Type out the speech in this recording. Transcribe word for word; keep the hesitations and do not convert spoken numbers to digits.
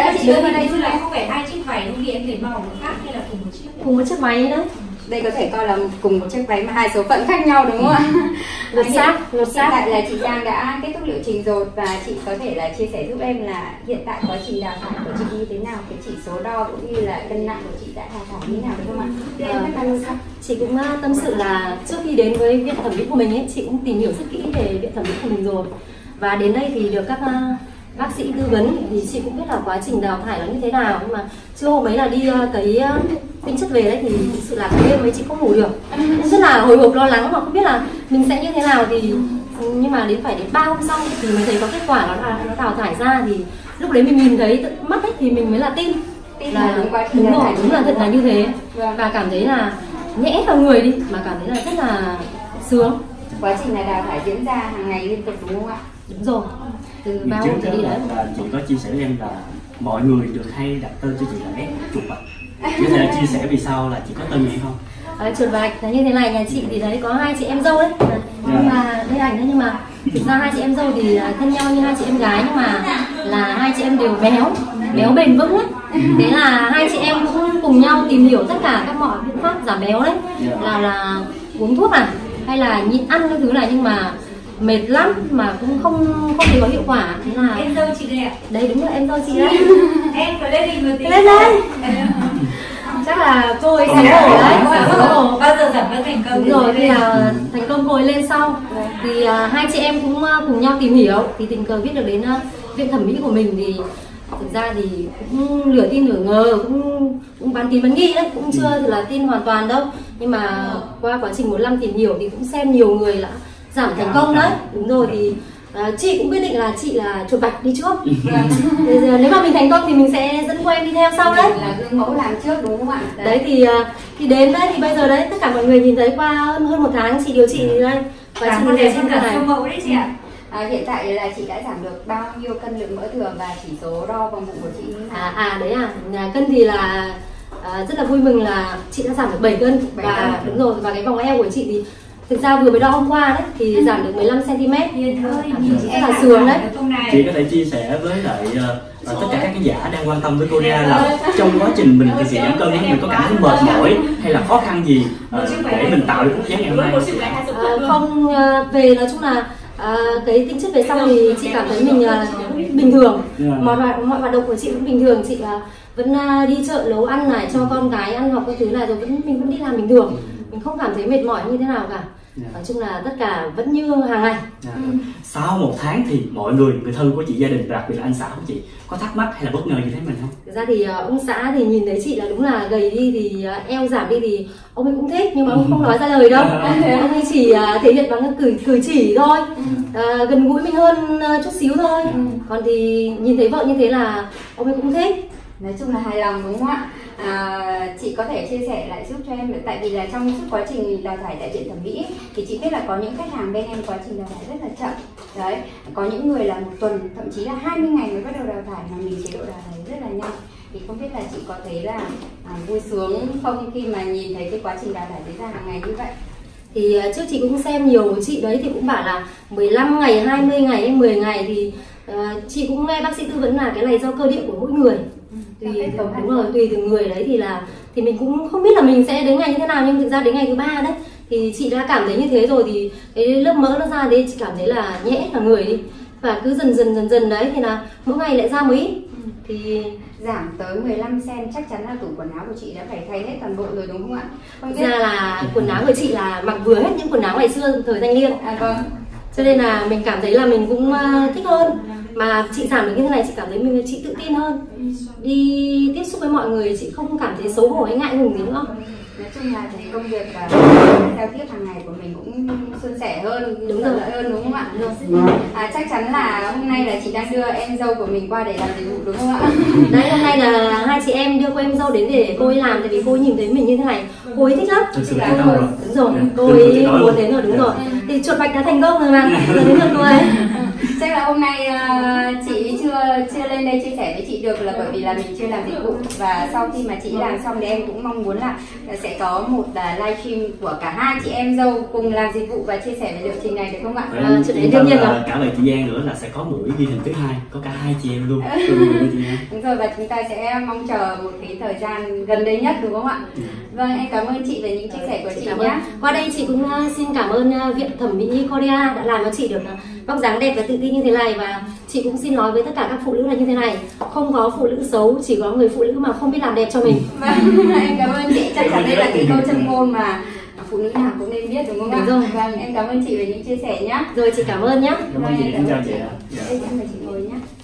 đã chị đứng vào đây là em có phải hai chiếc váy không, thì em thấy màu nó khác hay là cùng một chiếc? Cùng một chiếc váy đấy. Đây có thể coi là cùng một chiếc váy mà hai số phận khác nhau đúng không ạ? Lột xác, lột xác. Hiện tại là chị Giang đã kết thúc liệu trình rồi và chị có thể là chia sẻ giúp em là hiện tại quá trình đào thải của chị như thế nào, cái chỉ số đo cũng như là cân nặng của chị đã đào thải như thế nào đúng không ạ? Ờ, chị cũng tâm sự là trước khi đến với viện thẩm mỹ của mình ấy, chị cũng tìm hiểu rất kỹ về viện thẩm mỹ của mình rồi và đến đây thì được các bác sĩ tư vấn thì chị cũng biết là quá trình đào thải nó như thế nào, nhưng mà chưa hôm ấy là đi cái tinh chất về đấy thì thực sự là cái đêm ấy chị không ngủ được, rất là hồi hộp lo lắng mà không biết là mình sẽ như thế nào. Thì nhưng mà đến phải đến ba hôm sau thì mới thấy có kết quả nó là nó đào thải ra, thì lúc đấy mình nhìn thấy tận mắt ấy thì mình mới là tin, tin là đúng, đúng rồi, đúng là thật là như thế và cảm thấy là nhẽ vào người đi mà cảm thấy là rất là sướng. Quá trình này đào thải diễn ra hàng ngày liên tục đúng không ạ? Đúng rồi. Từ bao nhiêu thì đấy chị có chia sẻ với em là mọi người được hay đặt tên cho chị là bé chuột bạch, có thể chia sẻ vì sao là chị có tên gì không? À, chuột bạch là như thế này, nhà chị thì đấy có hai chị em dâu đấy nhưng mà đây ảnh đấy, nhưng mà thực ra hai chị em dâu thì thân nhau như hai chị em gái nhưng mà là hai chị em đều béo béo bền vững đấy. Thế là hai chị em cũng cùng nhau tìm hiểu tất cả các mọi biện pháp giảm béo đấy, là là uống thuốc à hay là nhịn ăn cái thứ này, nhưng mà mệt lắm mà cũng không không thấy có hiệu quả. Thế là em dâu chị đẹp đấy, đúng là em dâu chị đấy. Em phải lên đi một tí lên đây. Chắc là cô ấy thành công đấy, bao giờ giảm cân thành công rồi thì là thành công cô ấy lên sau. Thì uh, hai chị em cũng uh, cùng nhau tìm hiểu thì tình cờ biết được đến uh, viện thẩm mỹ của mình thì thực ra thì cũng lửa tin lửa ngờ, cũng cũng bán tín bán nghi đấy, cũng chưa là tin hoàn toàn đâu, nhưng mà qua quá trình một năm tìm hiểu thì cũng xem nhiều người là giảm thành công đấy. Đúng rồi, thì uh, chị cũng quyết định là chị là chuột bạch đi trước. Nếu mà mình thành công thì mình sẽ dẫn cô em đi theo sau đấy, là gương mẫu làm trước đúng không ạ? Đấy, đấy thì uh, thì đến đấy thì bây giờ đấy tất cả mọi người nhìn thấy qua hơn một tháng chị điều trị như đây và chị điều trị này mẫu đấy chị ạ. À, hiện tại là chị đã giảm được bao nhiêu cân lượng mỡ thừa và chỉ số đo vòng bụng của chị như thế nào? À, à đấy à, à cân thì là à, rất là vui mừng là chị đã giảm được bảy cân và cân. Đúng rồi, và cái vòng eo của chị thì thực ra vừa mới đo hôm qua đấy thì ừ. giảm được mười lăm xăng ti mét. Rất là sướng đấy. Chị có thể chia sẻ với lại uh, tất cả các khán giả đang quan tâm với Korea là trong quá trình mình thực hiện giảm cân mình có cảm thấy mệt mỏi hay là khó khăn gì uh, để mình tạo được cuộc sống ngày hôm nay? Uh, không uh, về nói chung là À, cái tính chất về sau thì chị cảm thấy mình uh, bình thường, mọi hoạt mọi hoạt động của chị cũng bình thường, chị uh, vẫn uh, đi chợ nấu ăn này cho con cái ăn học các thứ này rồi vẫn mình vẫn đi làm bình thường, mình không cảm thấy mệt mỏi như thế nào cả. Nói chung là tất cả vẫn như hàng ngày. À, ừ. Sau một tháng thì mọi người người thân của chị, gia đình và đặc biệt là anh xã của chị có thắc mắc hay là bất ngờ như thế mình không? Thực ra thì uh, ông xã thì nhìn thấy chị là đúng là gầy đi thì uh, eo giảm đi thì ông ấy cũng thích nhưng mà ông không nói ra lời đâu. Ông ấy chỉ uh, thể hiện bằng cử cử chỉ thôi, uh, gần gũi mình hơn uh, chút xíu thôi. Ừ. Còn thì nhìn thấy vợ như thế là ông ấy cũng thích. Nói chung là hài lòng đúng không ạ? À, chị có thể chia sẻ lại giúp cho em được, tại vì là trong suốt quá trình đào thải tại viện thẩm mỹ thì chị biết là có những khách hàng bên em quá trình đào thải rất là chậm đấy, có những người là một tuần thậm chí là hai mươi ngày mới bắt đầu đào thải, mà mình chế độ đào thải rất là nhanh. Thì không biết là chị có thấy là à, vui sướng không khi mà nhìn thấy cái quá trình đào thải diễn ra hàng ngày như vậy? Thì trước chị cũng xem nhiều chị đấy thì cũng bảo là mười lăm ngày, hai mươi ngày hay mười ngày thì à, chị cũng nghe bác sĩ tư vấn là cái này do cơ địa của mỗi người. Tùy, đúng rồi, tùy từng người đấy thì là thì mình cũng không biết là mình sẽ đến ngày như thế nào, nhưng thực ra đến ngày thứ ba đấy thì chị đã cảm thấy như thế rồi thì cái lớp mỡ nó ra đấy chị cảm thấy là nhẽ cả người đi và cứ dần dần dần dần đấy thì là mỗi ngày lại ra mới thì giảm tới mười lăm xăng-ti-mét. Chắc chắn là tủ quần áo của chị đã phải thay hết toàn bộ rồi đúng không ạ? Thực ra là quần áo của chị là mặc vừa hết những quần áo ngày xưa thời thanh niên. À vâng. Cho nên là mình cảm thấy là mình cũng thích hơn, mà chị giảm được như thế này chị cảm thấy mình chị tự tin hơn, đi tiếp xúc với mọi người chị không cảm thấy xấu hổ hay ngại ngùng gì nữa. Nói chung là thấy công việc và giao tiếp hàng ngày của mình cũng suôn sẻ hơn, đúng rồi hơn đúng không ạ? À, chắc chắn là hôm nay là chị đang đưa em dâu của mình qua để làm dịch vụ đúng không ạ? Đấy, hôm nay là hai chị em đưa cô em dâu đến để cô ấy làm, tại vì cô ấy nhìn thấy mình như thế này cô ấy thích lắm. Đúng rồi, cô ấy muốn đến rồi, đúng rồi. Thì chuột bạch đã thành công rồi mà, đến được cô ấy. Chắc là hôm nay uh, chị chưa chưa lên đây chia sẻ với chị được là bởi vì là mình chưa làm dịch vụ, và sau khi mà chị làm xong thì em cũng mong muốn là sẽ có một uh, live stream của cả hai chị em dâu cùng làm dịch vụ và chia sẻ về liệu trình này được không ạ? Em, à, chị em đương nhiên là cả lời chị Giang nữa là sẽ có buổi ghi hình thứ hai, có cả hai chị em luôn. Đúng rồi, và chúng ta sẽ mong chờ một cái thời gian gần đây nhất đúng không ạ? Ừ. Vâng, em cảm ơn chị về những chia sẻ của chị, chị nhé. Qua đây chị cũng xin cảm ơn Viện Thẩm mỹ Korea đã làm cho chị được vóc dáng đẹp và tự tin như thế này, và chị cũng xin nói với tất cả các phụ nữ là như thế này, không có phụ nữ xấu, chỉ có người phụ nữ mà không biết làm đẹp cho mình. Vâng, em cảm ơn chị. Chắc chắn đây là cái câu châm ngôn mà phụ nữ nào cũng nên biết đúng không ạ? Vâng, em cảm ơn chị về những chia sẻ nhé. Rồi, chị cảm ơn nhé. Cảm ơn chị. Em chào chị. Em mời chị ngồi nhé.